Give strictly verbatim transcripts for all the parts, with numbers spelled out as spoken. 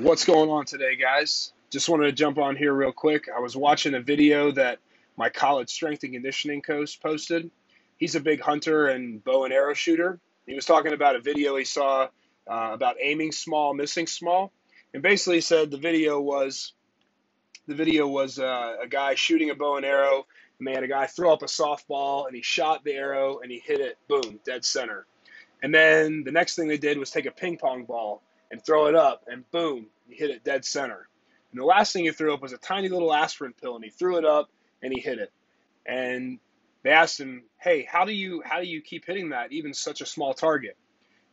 What's going on today, guys? Just wanted to jump on here real quick. I was watching a video that my college strength and conditioning coach posted. He's a big hunter and bow and arrow shooter. He was talking about a video he saw uh, about aiming small, missing small. And basically said the video was, the video was uh, a guy shooting a bow and arrow, and they had a guy throw up a softball, and he shot the arrow, and he hit it, boom, dead center. And then the next thing they did was take a ping pong ball and throw it up, and boom, he hit it dead center. And the last thing he threw up was a tiny little aspirin pill, and he threw it up, and he hit it. And they asked him, hey, how do you how do you keep hitting that, even such a small target?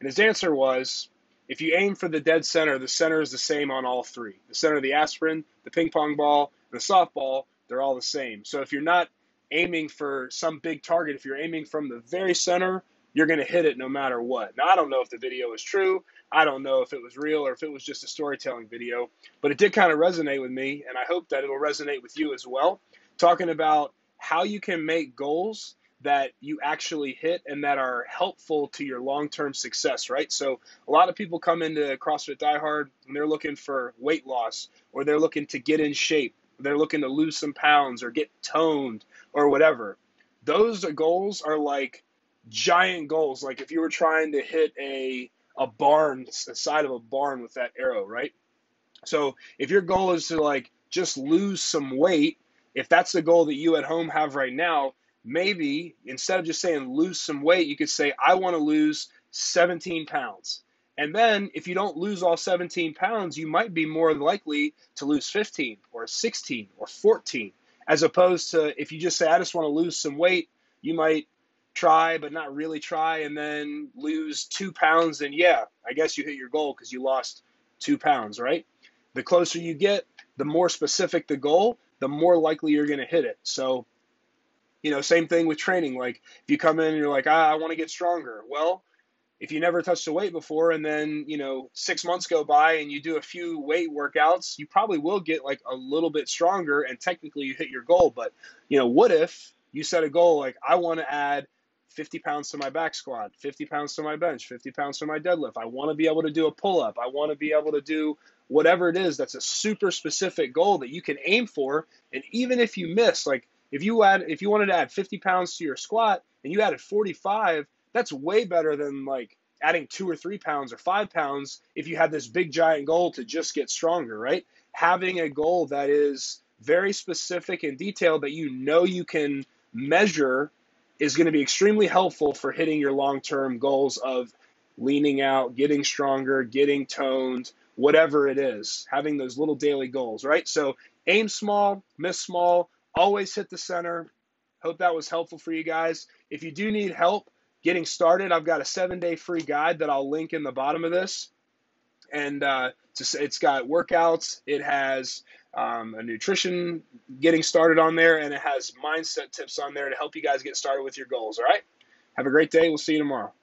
And his answer was, if you aim for the dead center, the center is the same on all three. The center of the aspirin, the ping pong ball, and the softball, they're all the same. So if you're not aiming for some big target, if you're aiming from the very center, you're going to hit it no matter what. Now, I don't know if the video is true. I don't know if it was real or if it was just a storytelling video, but it did kind of resonate with me, and I hope that it'll resonate with you as well, talking about how you can make goals that you actually hit and that are helpful to your long-term success, right? So a lot of people come into CrossFit Die Hard and they're looking for weight loss, or they're looking to get in shape, they're looking to lose some pounds or get toned or whatever. Those goals are like giant goals. Like if you were trying to hit a a barn, the side of a barn with that arrow, right? So if your goal is to like just lose some weight, if that's the goal that you at home have right now, maybe instead of just saying lose some weight, you could say, I want to lose seventeen pounds. And then if you don't lose all seventeen pounds, you might be more likely to lose fifteen or sixteen or fourteen, as opposed to if you just say, I just want to lose some weight, you might try, but not really try, and then lose two pounds, and yeah, I guess you hit your goal because you lost two pounds, right? The closer you get, the more specific the goal, the more likely you're going to hit it. So, you know, same thing with training. Like if you come in and you're like, ah, I want to get stronger. Well, if you never touched a weight before, and then, you know, six months go by and you do a few weight workouts, you probably will get like a little bit stronger and technically you hit your goal. But, you know, what if you set a goal like, I want to add fifty pounds to my back squat, fifty pounds to my bench, fifty pounds to my deadlift. I want to be able to do a pull-up. I want to be able to do whatever it is. That's a super specific goal that you can aim for. And even if you miss, like if you add, if you wanted to add fifty pounds to your squat and you added forty-five, that's way better than like adding two or three pounds or five pounds if you had this big giant goal to just get stronger, right? Having a goal that is very specific and detailed that you know you can measure is going to be extremely helpful for hitting your long-term goals of leaning out, getting stronger, getting toned, whatever it is, having those little daily goals, right? So aim small, miss small, always hit the center. Hope that was helpful for you guys. If you do need help getting started, I've got a seven-day free guide that I'll link in the bottom of this. And uh, it's got workouts, it has um, a nutrition getting started on there, and it has mindset tips on there to help you guys get started with your goals, all right? Have a great day. We'll see you tomorrow.